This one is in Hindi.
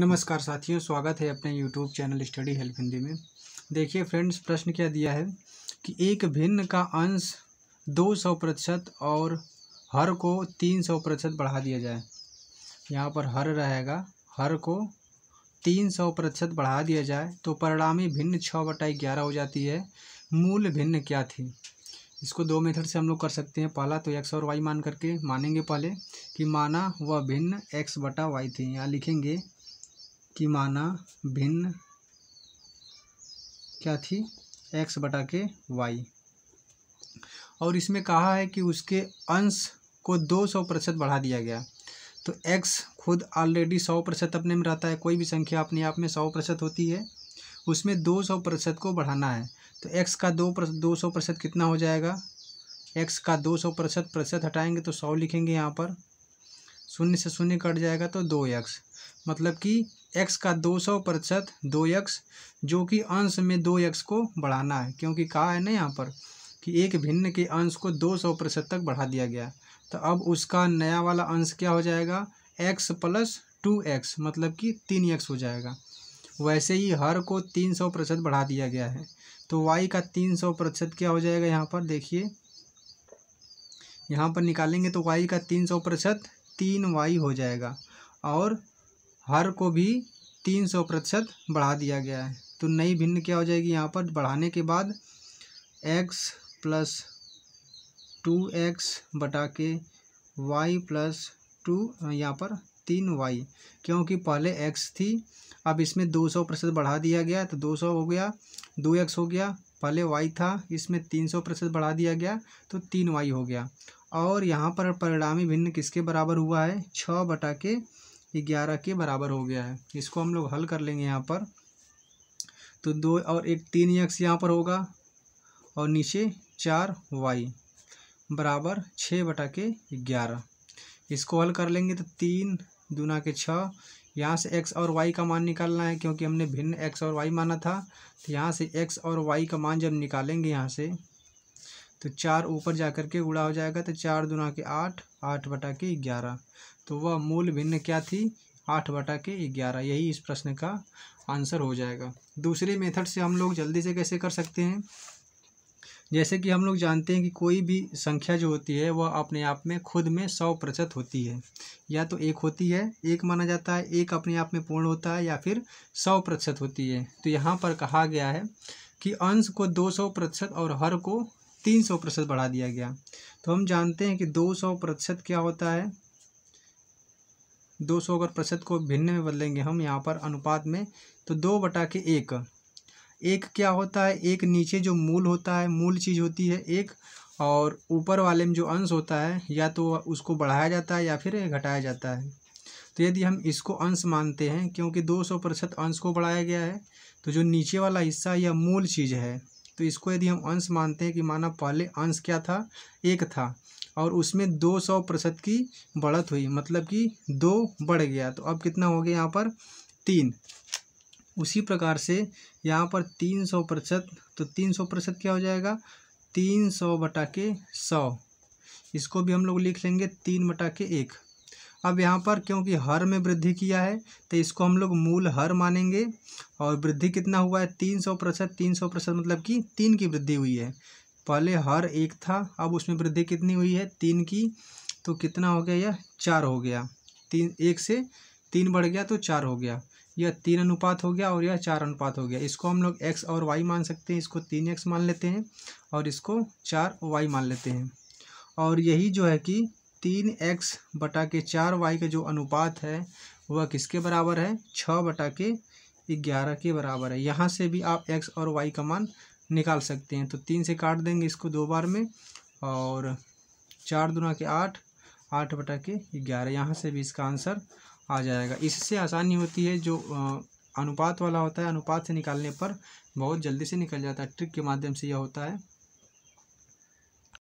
नमस्कार साथियों, स्वागत है अपने YouTube channel study help Hindi में। देखिए फ्रेंड्स, प्रश्न क्या दिया है कि एक भिन्न का अंश 200% और हर को 300% बढ़ा दिया जाए। यहाँ पर हर रहेगा, हर को 300% बढ़ा दिया जाए तो परिणामी भिन्न 6/11 हो जाती है। मूल भिन्न क्या थी? इसको दो मेथड से हम लोग कर सकते हैं। पहला तो एक्स और वाई मान करके मानेंगे पहले कि माना वह भिन्न x/y थी। यहाँ लिखेंगे कि माना भिन्न क्या थी, x/y। और इसमें कहा है कि उसके अंश को 200% बढ़ा दिया गया। तो x खुद ऑलरेडी 100% अपने में रहता है, कोई भी संख्या अपने आप में 100% होती है, उसमें 200% को बढ़ाना है। तो x का 200% कितना हो जाएगा? x का 200% हटाएंगे तो 100 लिखेंगे। यहाँ पर शून्य से शून्य कट जाएगा तो 2x, मतलब कि x का 200% 2x, जो कि अंश में 2x को बढ़ाना है, क्योंकि कहा है ना यहाँ पर कि एक भिन्न के अंश को 200% तक बढ़ा दिया गया। तो अब उसका नया वाला अंश क्या हो जाएगा? x + 2x, मतलब कि 3x हो जाएगा। वैसे ही हर को 300% बढ़ा दिया गया है, तो y का 300% क्या हो जाएगा? यहाँ पर देखिए, यहाँ पर निकालेंगे तो y का 300% 3y हो जाएगा। और हर को भी 300% बढ़ा दिया गया है, तो नई भिन्न क्या हो जाएगी? यहाँ पर बढ़ाने के बाद x + 2x बटा के y + 2, यहाँ पर 3y, क्योंकि पहले x थी, अब इसमें 200% बढ़ा दिया गया तो 200 हो गया, 2x हो गया। पहले y था, इसमें 300% बढ़ा दिया गया तो 3y हो गया। और यहाँ पर परिणामी भिन्न किसके बराबर हुआ है? 6/11 के बराबर हो गया है। इसको हम लोग हल कर लेंगे यहाँ पर। तो 2 और 1 3x यहाँ पर होगा, और नीचे 4y बराबर 6/11। इसको हल कर लेंगे तो 3 दूना के 6। यहाँ से x और y का मान निकालना है, क्योंकि हमने भिन्न x और y माना था। तो यहाँ से x और y का मान जब निकालेंगे यहाँ से, तो 4 ऊपर जाकर के गुणा हो जाएगा, तो 4 दूना के 8, 8/11। तो वह मूल भिन्न क्या थी? 8/11। यही इस प्रश्न का आंसर हो जाएगा। दूसरे मेथड से हम लोग जल्दी से कैसे कर सकते हैं? जैसे कि हम लोग जानते हैं कि कोई भी संख्या जो होती है वह अपने आप में खुद में 100% होती है। या तो 1 होती है, 1 माना जाता है, 1 अपने आप में पूर्ण होता है, या फिर 100% होती है। तो यहाँ पर कहा गया है कि अंश को 200% और हर को 300% बढ़ा दिया गया। तो हम जानते हैं कि 200% क्या होता है? 200 अगर प्रतिशत को भिन्न में बदलेंगे हम यहाँ पर अनुपात में, तो 2/1। 1 क्या होता है? 1 नीचे जो मूल होता है, मूल चीज़ होती है 1, और ऊपर वाले में जो अंश होता है या तो उसको बढ़ाया जाता है या फिर घटाया जाता है। तो यदि हम इसको अंश मानते हैं, क्योंकि 200% अंश को बढ़ाया गया है, तो जो नीचे वाला हिस्सा या मूल चीज़ है, तो इसको यदि हम अंश मानते हैं कि माना पहले अंश क्या था, 1 था, और उसमें 200% की बढ़त हुई, मतलब कि 2 बढ़ गया, तो अब कितना हो गया यहाँ पर? 3। उसी प्रकार से यहाँ पर 300%, तो 300% क्या हो जाएगा? 300/100। इसको भी हम लोग लिख लेंगे 3/1। अब यहाँ पर क्योंकि हर में वृद्धि किया है, तो इसको हम लोग मूल हर मानेंगे, और वृद्धि कितना हुआ है? 300%। 300% मतलब कि 3 की वृद्धि हुई है। पहले हर 1 था, अब उसमें वृद्धि कितनी हुई है? 3 की। तो कितना हो गया? यह 4 हो गया। 1 से 3 बढ़ गया तो 4 हो गया। यह 3 अनुपात हो गया और यह 4 अनुपात हो गया। इसको हम लोग x और y मान सकते हैं। इसको 3x मान लेते हैं और इसको 4y मान लेते हैं। और यही जो है कि 3x बटा के 4y का जो अनुपात है वह किसके बराबर है? 6/11 के बराबर है। यहाँ से भी आप x और y का मान निकाल सकते हैं। तो 3 से काट देंगे इसको 2 बार में, और 4 दूना के 8, 8/11। यहाँ से भी इसका आंसर आ जाएगा। इससे आसानी होती है। जो अनुपात वाला होता है, अनुपात से निकालने पर बहुत जल्दी से निकल जाता है। ट्रिक के माध्यम से यह होता है।